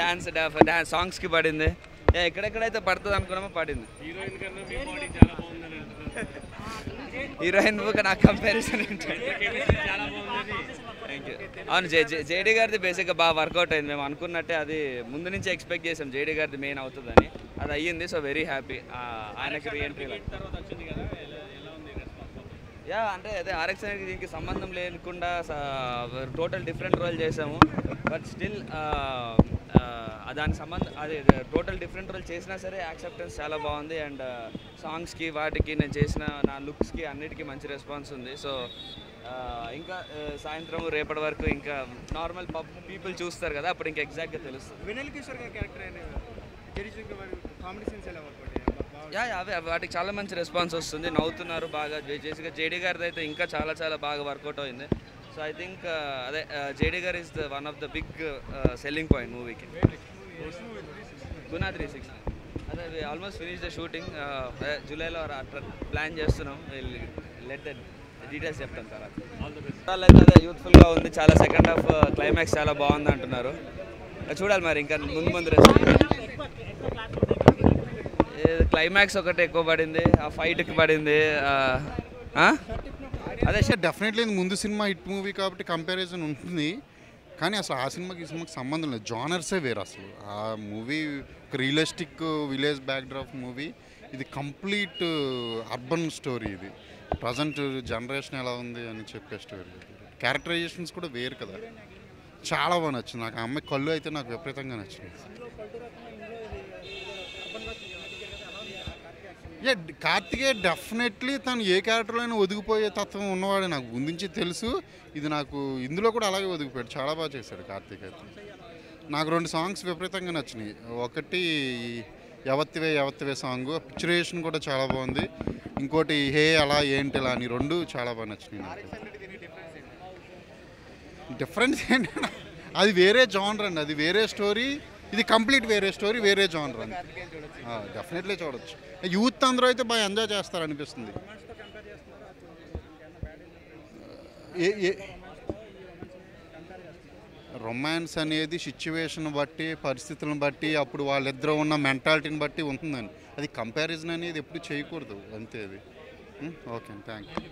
Dance dance songs ki padindi ekkada padthadu anukunama padindi heroine kanna mee body chaala baagundi heroine ku na comparison entante chemistry chaala baagundi thank you avunu Jedigar the basic ba work out ayindi mem anukunnatte adi mundu nunchi expect chesam Jedigar the main avutadani adi ayyindi so very happy aanaki re-entry tarvata vachindi kada ela undi response yeah ante ade RX ki diniki sambandham lekunda total different role chesamu but still దాని సంబంధం అదే total different role చేసినా సరే acceptance చాలా బాగుంది and సాంగ్స్కి వాటికి నేను చేసిన నా లుక్స్కి అన్నిటికీ మంచి రెస్పాన్స్ ఉంది సో ఇంకా సాయంత్రం రేపటి వరకు ఇంకా నార్మల్ పీపుల్ చూస్తారు కదా అప్పుడు ఇంకా ఎగ్జాక్ట్గా తెలుస్తుంది వినల్ కిషోర్ గారి క్యారెక్టర్ అనే వాటికి చాలా మంచి రెస్పాన్స్ వస్తుంది నవ్వుతున్నారు బాగా చేసి జేడీ గారిది అయితే ఇంకా చాలా చాలా బాగా వర్కౌట్ అయింది సో ఐ థింక్ అదే జేడీగర్ is the one of the big selling point మూవీకి Guna 360. We almost finished the shooting. July or after plan chestunnam. We'll let the details cheptam tarvata. All the best. All the youthful ga undi chaala second half climax chaala baagundi antunnaru. Chudali mari inka mundu climax okate ekko padindi aa fight ki padindi ha ade sir definitely mundu cinema hit movie kabatti comparison untundi. కానీ అసలు ఆ సినిమాకి ఈ సినిమాకి సంబంధం లేదు జానర్సే వేరు అసలు ఆ మూవీ ఒక రియలిస్టిక్ విలేజ్ బ్యాక్డ్రాప్ మూవీ ఇది కంప్లీట్ అర్బన్ స్టోరీ ఇది ప్రజెంట్ జనరేషన్ ఎలా ఉంది అని చెప్పే స్టోరీ క్యారెక్టరైజేషన్స్ కూడా వేరు కదా చాలా బాగా నచ్చింది నాకు ఆ అమ్మాయి కళ్ళు అయితే నాకు విపరీతంగా నచ్చింది కార్తికేయ డెఫినెట్లీ తను ఏ క్యారెక్టర్లో ఒదిగిపోయే తత్వం ఉన్నవాడే నాకు గురించి తెలుసు ఇది నాకు ఇందులో కూడా అలాగే ఒదిగిపోయాడు చాలా బాగా చేశాడు కార్తికేయ నాకు రెండు సాంగ్స్ విపరీతంగా నచ్చినాయి ఒకటి యవత్తివే యవత్తివే సాంగ్ పిక్చరేషన్ కూడా చాలా బాగుంది ఇంకోటి హే అలా ఏంటి ఇలా అని రెండు చాలా బాగా నచ్చినాయి నాకు డిఫరెన్స్ ఏంటంటే అది వేరే జానర్ అండి అది వేరే స్టోరీ ఇది కంప్లీట్ వేరే స్టోరీ వేరే జానర్ అండి డెఫినెట్లీ చూడొచ్చు యూత్ అందరూ అయితే బాగా ఎంజాయ్ చేస్తారు అనిపిస్తుంది రొమాన్స్ అనేది సిచ్యువేషన్ బట్టి పరిస్థితులను బట్టి అప్పుడు వాళ్ళిద్దరూ ఉన్న మెంటాలిటీని బట్టి ఉంటుందండి అది కంపారిజన్ అనేది ఎప్పుడు చేయకూడదు అంతే అది ఓకే థ్యాంక్ యూ